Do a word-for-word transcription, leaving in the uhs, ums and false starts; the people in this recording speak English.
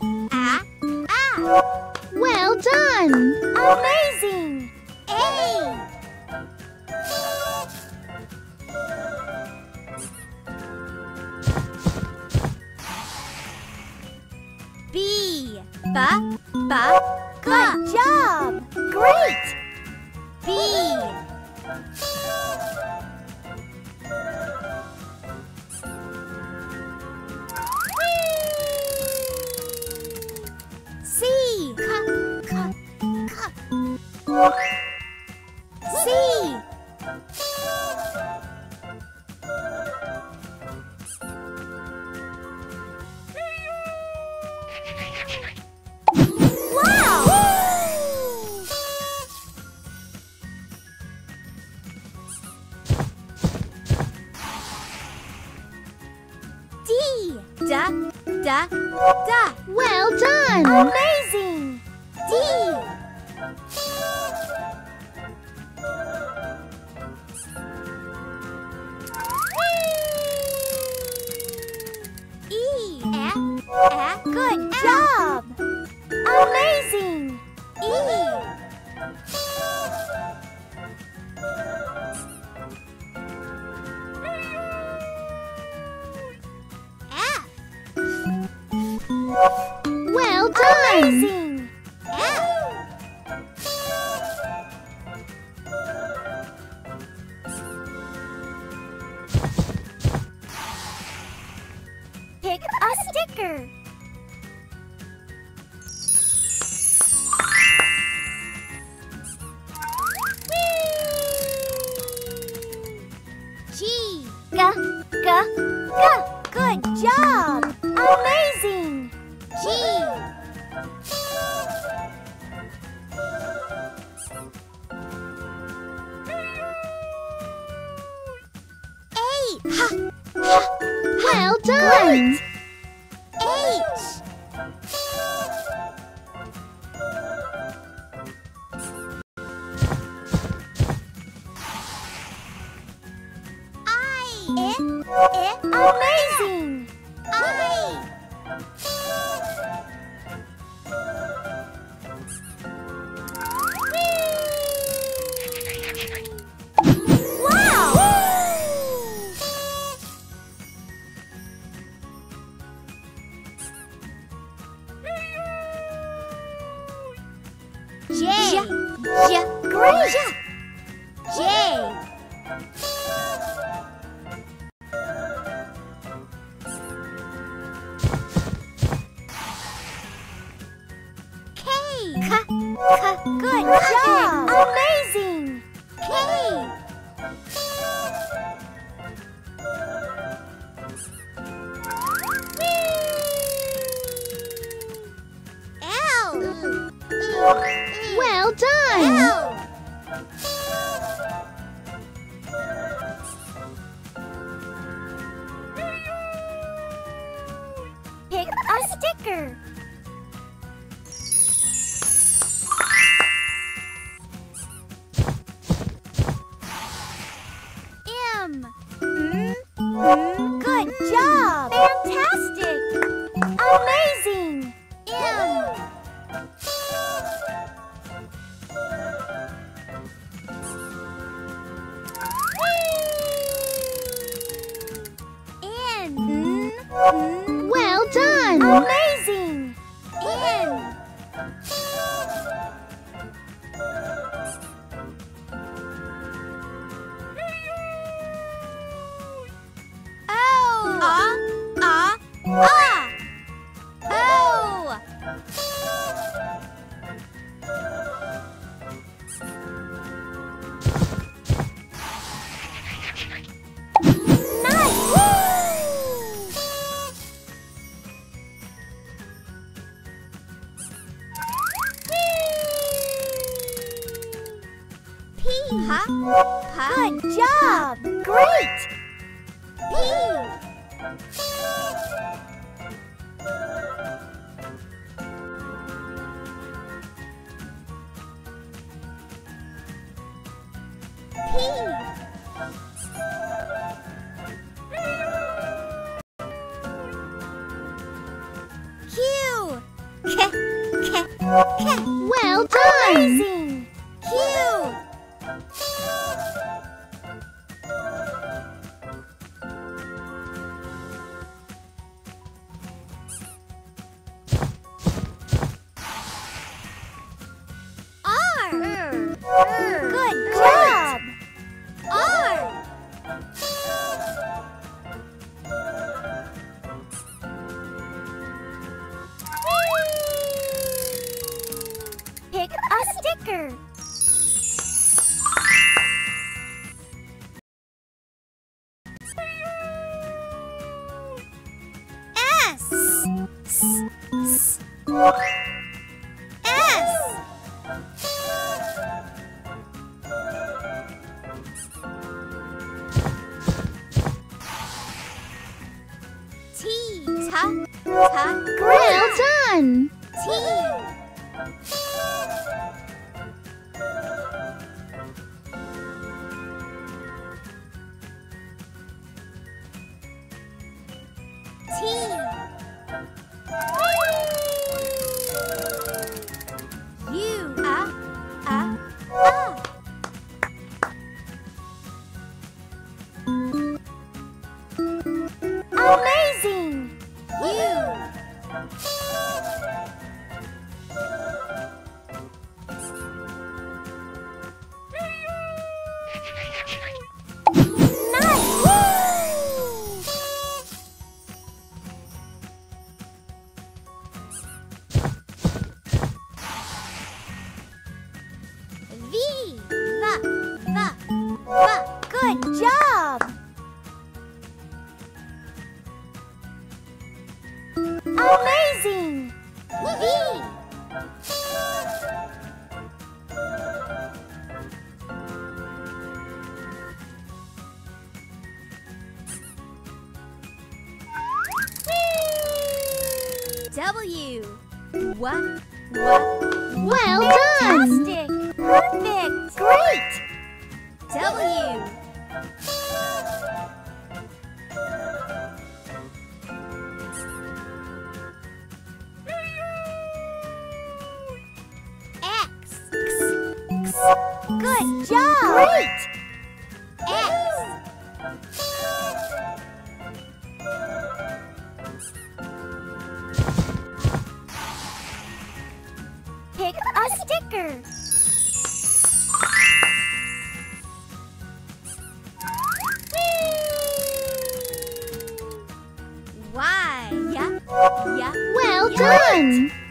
Ah, ah! Well done! Amazing! Hey! B, ba, ba, ka. Good job! Great! B. C, ka, ka, ka. C. Da, da, da. Well done! Amazing! D. Whee! E. Eh, eh. Good job! Amazing! E. Well done! Amazing! Yeah. Pick a sticker. Whee! G. G. G. G. Good job! Amazing! G. Eight. Ha, ha. Well done. H. I. Eh, eh. Amazing. I. J. J. J. Great. J. J. K. K. K. Good job. Amazing. K. Well done! Pick a sticker. M. Mm, mm, good job! Fantastic! Amazing! M. Well done! Amazing! N. O. Ah, ah, ah. O. Nice! Well done! Amazing! Cute! W. What? What? Well done! Fantastic! Perfect! Great! W. X. X. Good job! Great! Why? Yeah. Yeah. Well yeah. done.